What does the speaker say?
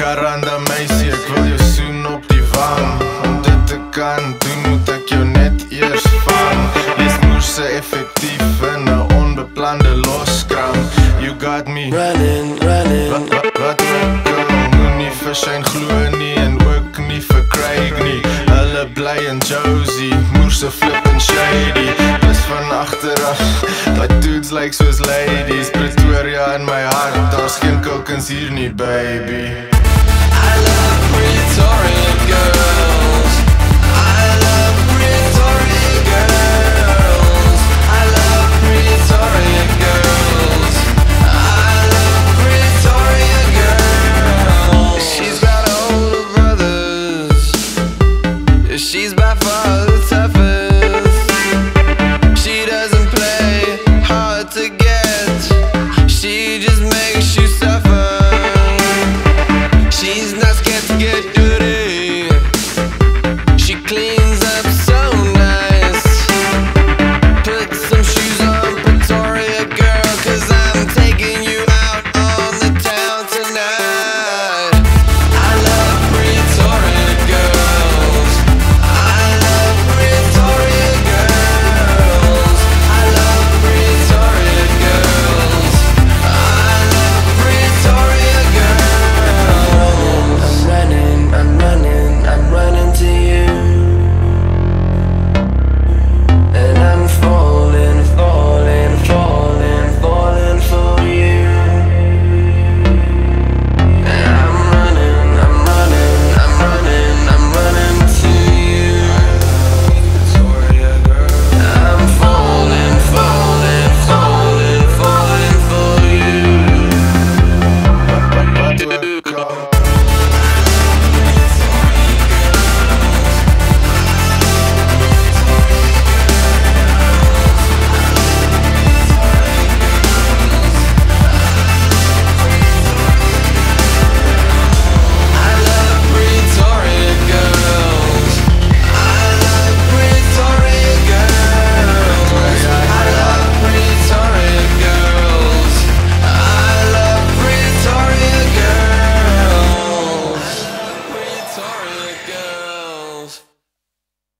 Caranda Macy, Claudio sun op divan. Unde te kanë, ty mu të kjo net I është fan. Jes mush se efektive në on bë plan dhe los kram. You got me running, running. Vat me këm, në një fëshajnë khluëni and work një fë krejgni. Alle blejen Josie, mush se flippin shady. Pes van achtera, that dudes like Swiss ladies. Pretoria in my heart, dark skin coke and sirni baby. I love Pretoria.